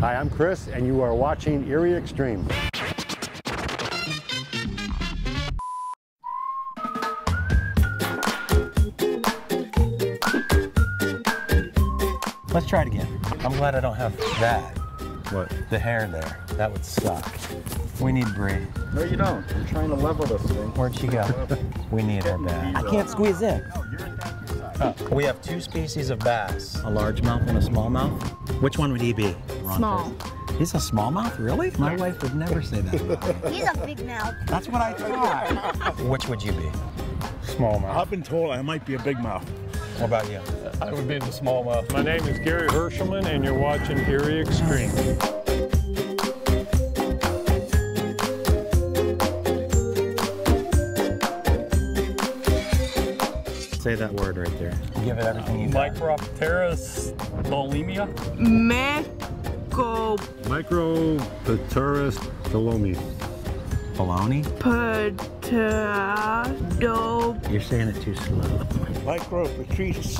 Hi, I'm Chris, and you are watching Erie Extreme. Let's try it again. I'm glad I don't have that. What? The hair there. That would suck. We need Bree. No, you don't. I'm trying to level this thing. Where'd she go? We need her back. I can't squeeze in. No, you're attacking side. We have two species of bass. A largemouth and a smallmouth. Which one would he be? Small. He's a smallmouth? Really? My wife would never say that about me. He's a big mouth. That's what I thought. Which would you be? Smallmouth. I've been told I might be a big mouth. What about you? I would be in the smallmouth. My name is Gary Herschelman, and you're watching Erie Extreme. Say that word right there. Give it everything you got. Micropterus bulimia. Micropterus bulimia. Bologna? Potato. You're saying it too slow. Micropterus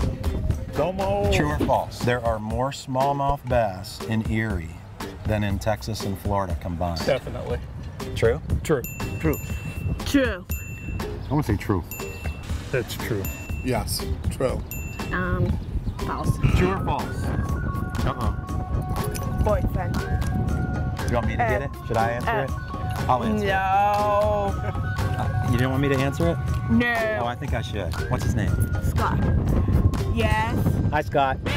domo. True or false? There are more smallmouth bass in Erie than in Texas and Florida combined. Definitely. True? True. True. True. I want to say true. That's true. Yes. True. False. True or false? Uh-uh. Boyfriend. You want me to get it? Should I answer it? I'll answer it. No. You don't want me to answer it? No. Oh, I think I should. What's his name? Scott. Yes. Hi, Scott.